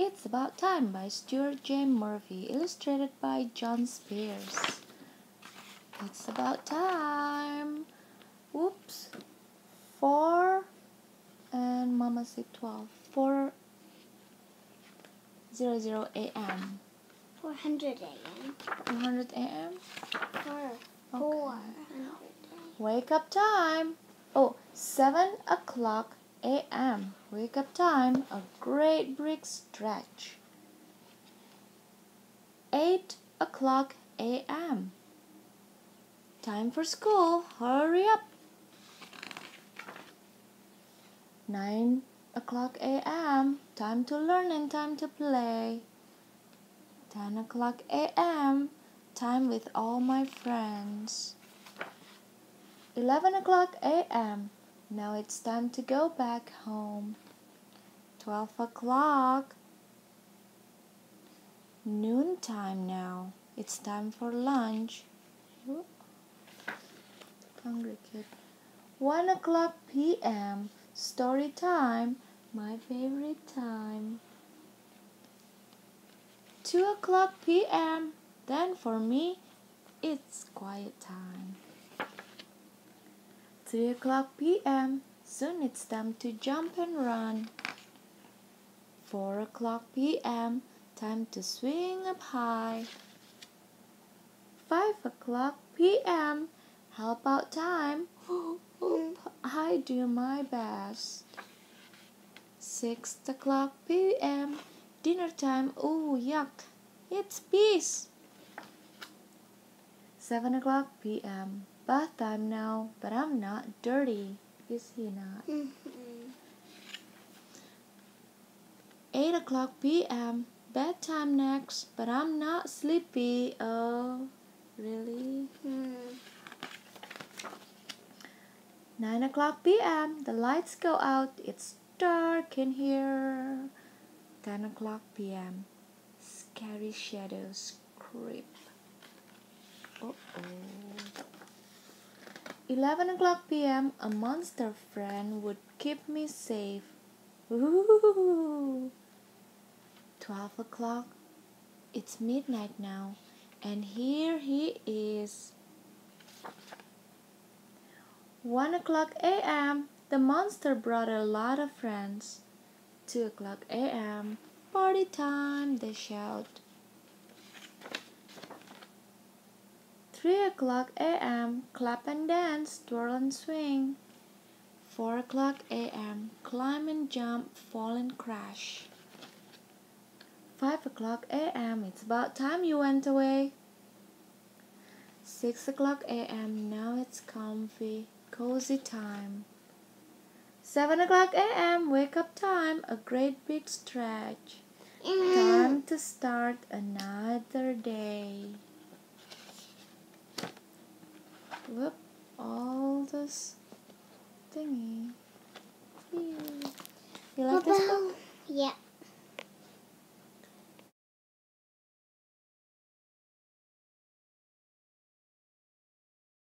It's About Time by Stuart J. Murphy, illustrated by John Spears. It's about time. Whoops. 4 and Mama said 12. 4:00 a.m. 400 a.m. 400 a.m. 4:00 a.m. Wake up time. 7:00 a.m. Wake up time. A great big stretch. 8:00 a.m. Time for school. Hurry up. 9:00 a.m. Time to learn and time to play. 10:00 a.m. Time with all my friends. 11:00 a.m. Now it's time to go back home. 12:00. Noon time now. It's time for lunch. Hungry kid. 1:00 p.m. Story time. My favorite time. 2:00 p.m. Then for me, it's quiet time. 3:00 p.m. Soon it's time to jump and run. 4:00 p.m. Time to swing up high. 5:00 p.m. Help out time. I do my best. 6:00 p.m. Dinner time. Oh, yuck. It's peace. 7:00 p.m. Bath time now, but I'm not dirty. Is he not? 8:00 p.m. Bedtime next, but I'm not sleepy. Oh, really? 9:00 p.m. The lights go out. It's dark in here. 10:00 p.m. Scary shadows creep. 11:00 p.m. A monster friend would keep me safe. 12:00. It's midnight now, and here he is. 1:00 a.m. The monster brought a lot of friends. 2:00 a.m. Party time, they shout. 3:00 a.m. Clap and dance, twirl and swing. 4:00 a.m. Climb and jump, fall and crash. 5:00 a.m. It's about time you went away. 6:00 a.m. Now it's comfy. Cozy time. 7:00 a.m. Wake up time. A great big stretch. Time to start another day. Whoop! All this thingy. You like this book? Yeah.